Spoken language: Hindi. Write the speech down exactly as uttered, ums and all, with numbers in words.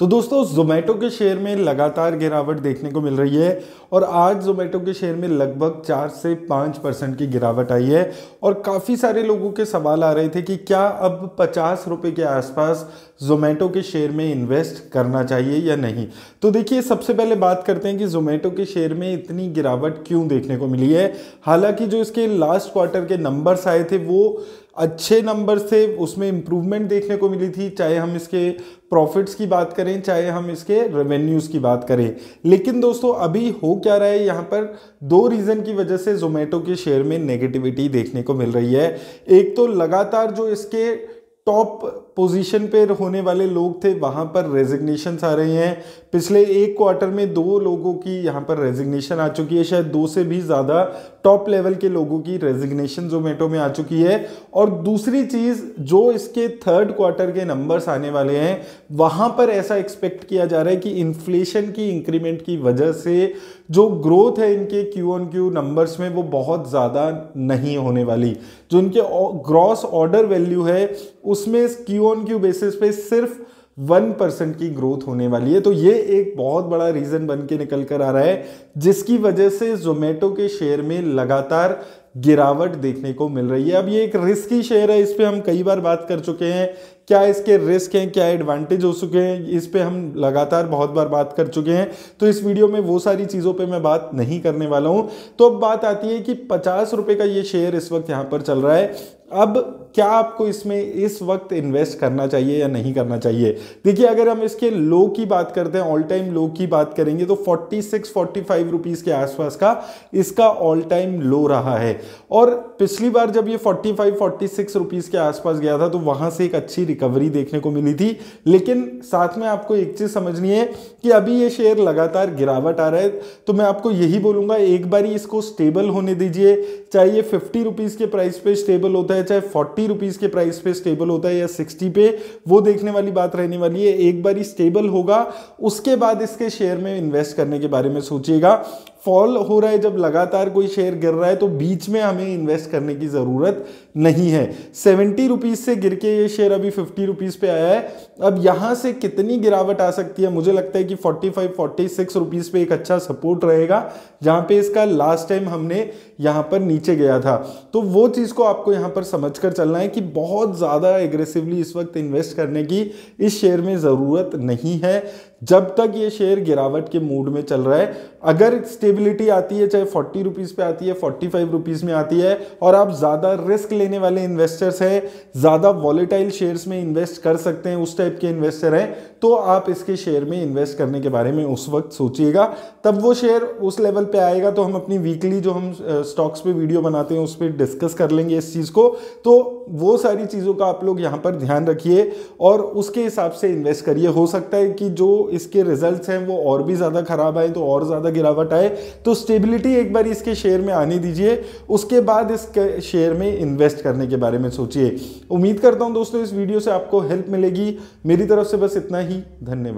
तो दोस्तों जोमेटो के शेयर में लगातार गिरावट देखने को मिल रही है और आज जोमेटो के शेयर में लगभग चार से पाँच परसेंट की गिरावट आई है और काफ़ी सारे लोगों के सवाल आ रहे थे कि क्या अब पचास रुपये के आसपास जोमेटो के शेयर में इन्वेस्ट करना चाहिए या नहीं। तो देखिए, सबसे पहले बात करते हैं कि जोमेटो के शेयर में इतनी गिरावट क्यों देखने को मिली है। हालांकि जो इसके लास्ट क्वार्टर के नंबर्स आए थे वो अच्छे नंबर थे, उसमें इम्प्रूवमेंट देखने को मिली थी, चाहे हम इसके प्रॉफिट्स की बात करें चाहे हम इसके रेवेन्यूज़ की बात करें। लेकिन दोस्तों अभी हो क्या रहा है, यहाँ पर दो रीज़न की वजह से जोमेटो के शेयर में नेगेटिविटी देखने को मिल रही है। एक तो लगातार जो इसके टॉप पोजीशन पर होने वाले लोग थे वहाँ पर रेजिग्नेशंस आ रहे हैं। पिछले एक क्वार्टर में दो लोगों की यहाँ पर रेजिग्नेशन आ चुकी है, शायद दो से भी ज़्यादा टॉप लेवल के लोगों की रेजिग्नेशन जोमेटो में आ चुकी है। और दूसरी चीज़, जो इसके थर्ड क्वार्टर के नंबर्स आने वाले हैं वहाँ पर ऐसा एक्सपेक्ट किया जा रहा है कि इन्फ्लेशन की इंक्रीमेंट की वजह से जो ग्रोथ है इनके क्यू ऑन क्यू नंबर्स में वो बहुत ज़्यादा नहीं होने वाली। जो इनके ग्रॉस ऑर्डर वैल्यू है उसमें क्यू ऑन क्यू बेसिस पे सिर्फ वन परसेंट की ग्रोथ होने वाली है। तो ये एक बहुत बड़ा रीज़न बन के निकल कर आ रहा है जिसकी वजह से जोमेटो के शेयर में लगातार गिरावट देखने को मिल रही है। अब ये एक रिस्की शेयर है, इस पर हम कई बार बात कर चुके हैं, क्या इसके रिस्क हैं क्या एडवांटेज हो चुके हैं, इस पे हम लगातार बहुत बार बात कर चुके हैं। तो इस वीडियो में वो सारी चीज़ों पे मैं बात नहीं करने वाला हूँ। तो अब बात आती है कि पचास रुपये का ये शेयर इस वक्त यहाँ पर चल रहा है, अब क्या आपको इसमें इस वक्त इन्वेस्ट करना चाहिए या नहीं करना चाहिए। देखिए, अगर हम इसके लो की बात करते हैं, ऑल टाइम लो की बात करेंगे तो छियालीस पैंतालीस रुपीस के आसपास का इसका ऑल टाइम लो रहा है। और पिछली बार जब ये पैंतालीस छियालीस रुपीस के आसपास गया था तो वहाँ से एक अच्छी रिकवरी देखने को मिली थी। लेकिन साथ में आपको एक चीज़ समझनी है कि अभी ये शेयर लगातार गिरावट आ रहा है, तो मैं आपको यही बोलूँगा एक बार इसको स्टेबल होने दीजिए। चाहे ये फिफ्टी रुपीज़ के प्राइस पर स्टेबल होता है, चाहे फोर्टी रुपीस के प्राइस पे स्टेबल होता है या सिक्सटी पे, वो देखने वाली बात रहने वाली है। एक बार ही स्टेबल होगा उसके बाद इसके शेयर में इन्वेस्ट करने के बारे में सोचिएगा। फॉल हो रहा है, जब लगातार कोई शेयर गिर रहा है तो बीच में हमें इन्वेस्ट करने की ज़रूरत नहीं है। सेवेंटी रुपीज़ से गिर के ये शेयर अभी फिफ्टी रुपीज़ पे आया है। अब यहाँ से कितनी गिरावट आ सकती है, मुझे लगता है कि forty five forty six rupees पे एक अच्छा सपोर्ट रहेगा, जहाँ पे इसका लास्ट टाइम हमने यहाँ पर नीचे गया था। तो वो चीज़ को आपको यहाँ पर समझ कर चलना है कि बहुत ज़्यादा एग्रेसिवली इस वक्त इन्वेस्ट करने की इस शेयर में ज़रूरत नहीं है, जब तक ये शेयर गिरावट के मूड में चल रहा है। अगर स्टेबिलिटी आती है, चाहे फोर्टी रुपीज़ पे आती है, फोर्टी फाइव रुपीज़ में आती है, और आप ज़्यादा रिस्क लेने वाले इन्वेस्टर्स हैं, ज़्यादा वॉलेटाइल शेयर्स में इन्वेस्ट कर सकते हैं, उस टाइप के इन्वेस्टर हैं, तो आप इसके शेयर में इन्वेस्ट करने के बारे में उस वक्त सोचिएगा। तब वो शेयर उस लेवल पर आएगा तो हम अपनी वीकली जो हम स्टॉक्स पर वीडियो बनाते हैं उस पर डिस्कस कर लेंगे इस चीज़ को। तो वो सारी चीज़ों का आप लोग यहाँ पर ध्यान रखिए और उसके हिसाब से इन्वेस्ट करिए। हो सकता है कि जो इसके रिजल्ट्स हैं वो और भी ज़्यादा खराब आए तो और ज़्यादा गिरावट आए। तो स्टेबिलिटी एक बार इसके शेयर में आने दीजिए, उसके बाद इस शेयर में इन्वेस्ट करने के बारे में सोचिए। उम्मीद करता हूँ दोस्तों इस वीडियो से आपको हेल्प मिलेगी। मेरी तरफ से बस इतना ही, धन्यवाद।